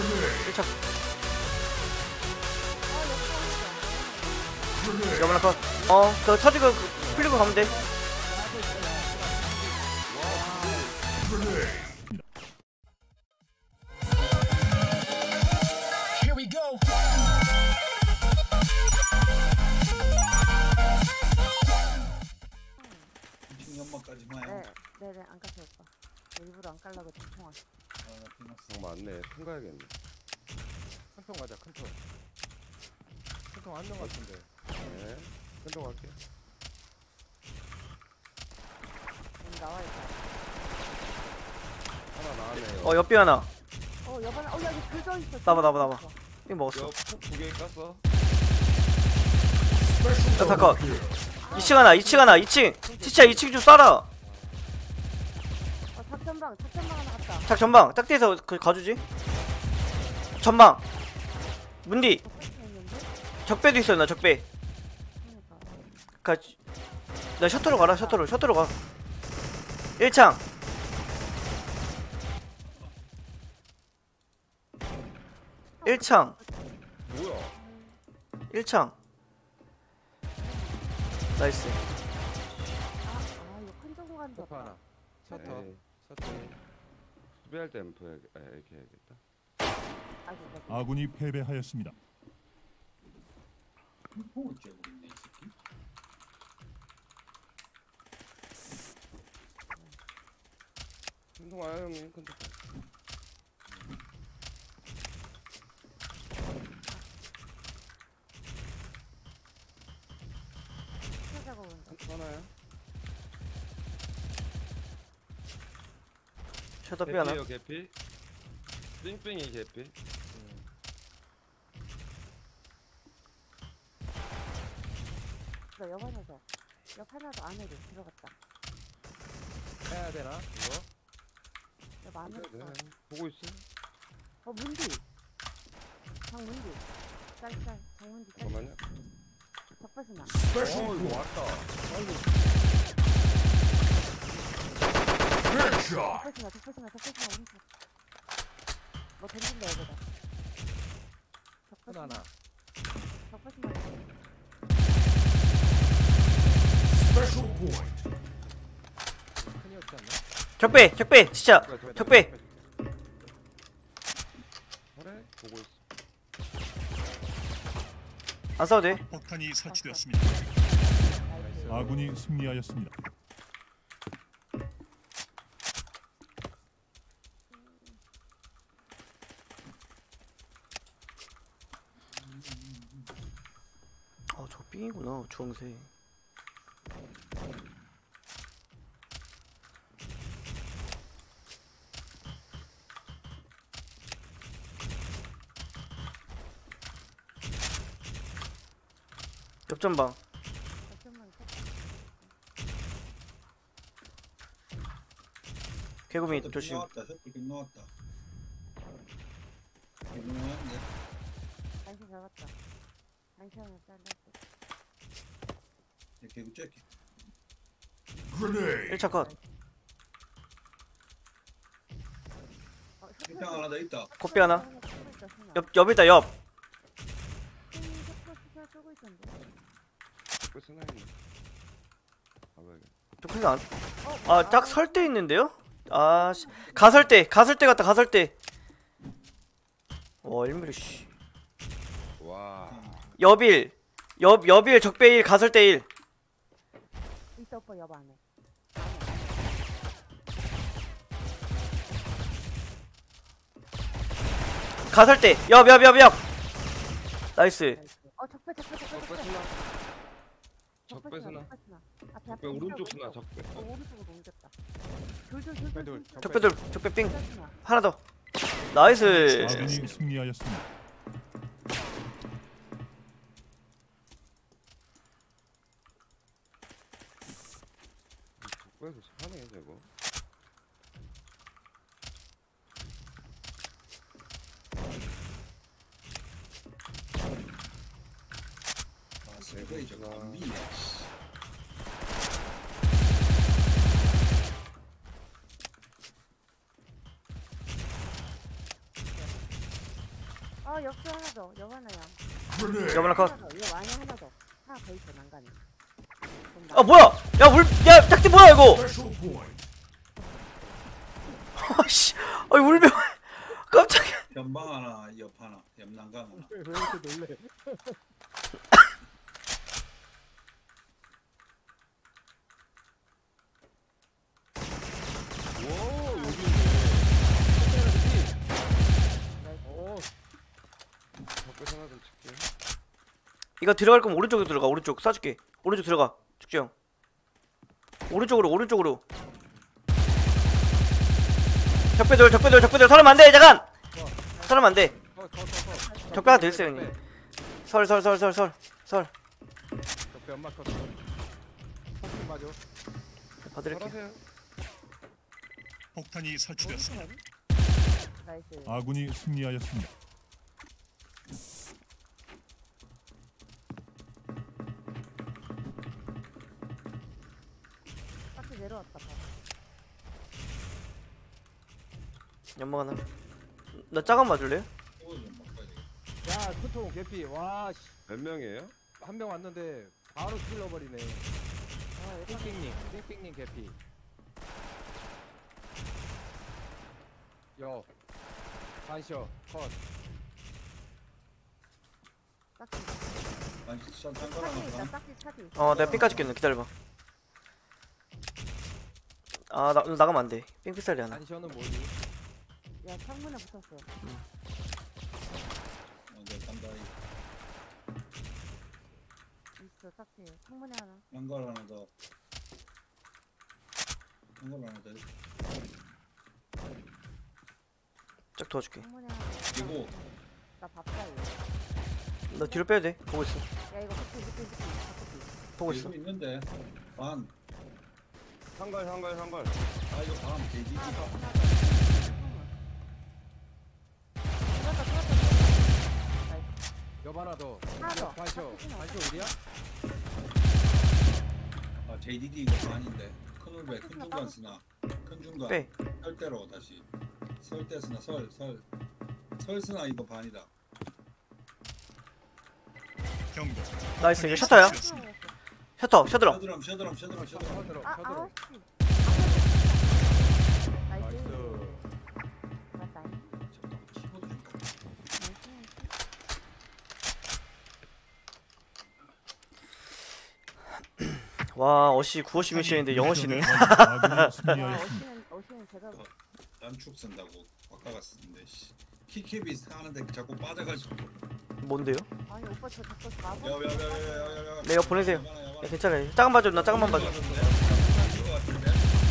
1차. 여만아 컷. 저 터지고 풀리고 가면 돼. 연막까지 마요. 네네 안 깠어 오빠. 일부러 안 깔라고 통통한. 아 맞네. 통 가야겠네. 큰통 가자 큰통. 큰통 안 넣은 것 같은데. 네. 큰통 갈게. 나와 있다. 하나 나왔네. 옆비 하나. 옆 하나. 여기 긁어 있어. 나봐. 이거 먹었어. 옆 두 개 깠어. 다 컷. 2층 하나, 2층 하나, 2층! 티치야 2층 좀 쏴라! 작전방 하나 갔다. 작전방! 딱대에서 가주지? 전방! 문디! 적배도 있어, 나 적배. 나 셔터로 가라, 셔터로 가. 1창! 뭐야? 1창! 나이스. 이거 큰 정보 간다. 하나. 셔터. 수비할 때는 이렇게 해야겠다. 아군이 패배하였습니다. 큰통 와요 형님. 큰통. 하나요? 셔터피 하나? 개피요 개피? 삥삥이 개피? 나 옆 하나도 안으로 들어갔다. 해야 되나? 이거? 옆 안으로 보고 있어? 문디! 장문디 짤짤 장문디 짤. 잠깐만요. 적배수나. 이거 왔다. 적배수나. 뭐 던진다 여기다. 적배수나. 적배 진짜 적배. 그래 보고 있어. 안 싸워도 돼. 폭탄이 설치되었습니다. 아군이 승리하였습니다. 아, 저 삥이구나 주황색. 옆전방. 개구미 조심. 나왔다. 안심 잡았다. 안심을 잘랐어. 개구 쬐기. 1차 컷. 하나 더 있다. 곱비 하나. 옆 있다 옆. 딱 설 때 있는데요? 아, 가설 때 같다, 가설 때. 와, 1mm, 씨. 와. 여빌, 적배 1, 가설 때 1. 이따 오빠 여봐 안 해. 가설 때, 여. 나이스. 적배수나. 적배 오른쪽 수나 적배. 오른쪽으로 옮겼다. 적배들 적배 빙 하나 더. 나이스. 아군이 승리하였습니다. 적배에서 사네 저거. 아 역시 하나 더. 여기 하나야. 여기 하나 컷. 이거 많이 하나 더. 하나 더 있어 난간에. 아 뭐야? 야 물, 야 딱지 뭐야 이거? 아씨, 아이 울병. 깜짝이야. 연방 하나, 옆 하나, 옆 난간 하나. 왜 이렇게 놀래? 이거 들어갈 거면 오른쪽으로 들어가. 오른쪽 쏴줄게. 오른쪽 들어가. 죽지형 오른쪽으로 오른쪽으로. 적배들 적배들 적배들. 서면 안돼. 잠깐 서면 안돼. 적배 하나 더 있어요 형님. 설설설설설설 적배 엄마 컷. 봐드릴게요. 폭탄이 설치되었습니다. 아군이 승리하였습니다. 내려왔다 봐. 연막 하나. 나 짜감 맞을래요? 야 투통 개피. 와 씨. 몇 명이에요? 한 명 왔는데 바로 찔러버리네. 아, 띵띵님 띵띵님 개피. 여 반셔 컷. 딱지 딱지 차비. 어 내가 핀까지 깼네. 기다려봐. 아, 나가면 안 돼. 핑크살이 하나. 단션은 뭐지? 야, 창문에 붙었어. 먼저 간다이. 있어, 딱히. 창문에 하나. 연결 하나 더. 연결 하나 더. 쫙 도와줄게. 이거. 나 바빠 이거. 너 뒤로 빼야 돼. 보고 있어. 야, 이거 붙어. 보고 있어. 있는데. 반. 상갈 상갈 상갈. 아 이거 다음 돼지. 여봐라 너. 반쇼 반쇼 우리야? 아 JDD 이거 아닌데. 큰울배 큰 중간 쓰나. 큰 중간. 네. 설대로 다시. 설대 쓰나 설설 설 쓰나 이거 반이다. 경고. 나이스 이거 셔터야. 셔터 셔드럼 셔드럼 셔드럼 셔드럼 셔드럼. 아 아씨 나이스. 맞다 와 어시 9어시 미션인데 0어시네 어시는 제가 단축 쓴다고 아까가 쓰는데 키캡이 하는데 자꾸 빠져가지고 뭔데요? 아니 오빠 저 자꾸 가고 네 이거 보내세요. 야, 괜찮아요. 작은 봐줘. 나 작은만 봐줘.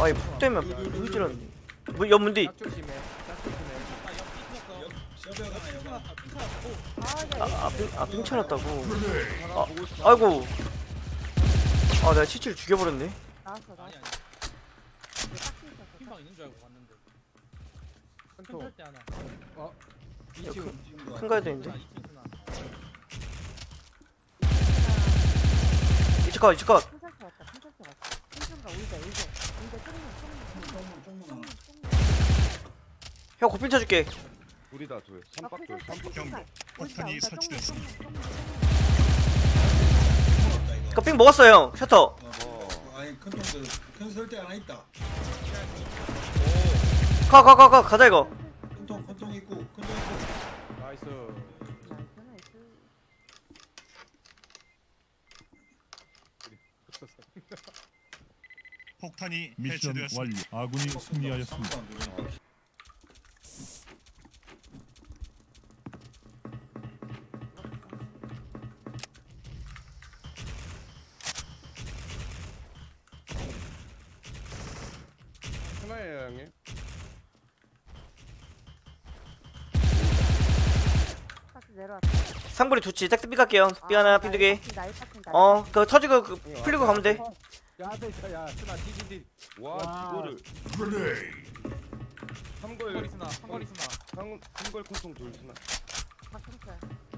아이 푹 되면 무지런. 뭐 옆문디. 아빙 쳐놨다고. 아 아이고. 아 내가 치치를 죽여버렸네. 큰 가야 되는데. 이치컷 이치컷. 형 고핀 쳐줄게. 우리다 둘. 삼박돌 삼박경. 폭탄이 설치됐습니다. 빙 먹었어 형. 셔터. 아니 큰 통들 큰 설대 하나 있다. 가가가가 가자 이거. 큰통 있고 큰통 있고. 나이스. 폭탄이 미션 완료. 아군이 승리하였습니다. 하나예요 형님. 상불이 좋지. 짝스 삐 갈게요. 삐 하나 삐 두 개. 어 그거 터지고 그 풀리고 가면 돼. 야야 스나 디디디. 와 이거를 삼걸 스나 삼걸 스나 삼걸 콩통 돌 스나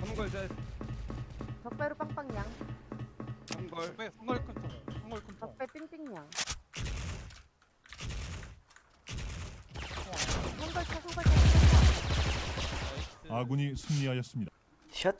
삼걸 잘 적배로 빵빵 양 삼걸 배 삼걸 콩통 삼걸 콩통 적배 띵띵 양 삼걸 차 삼걸 차. 아군이 승리하였습니다. 샷.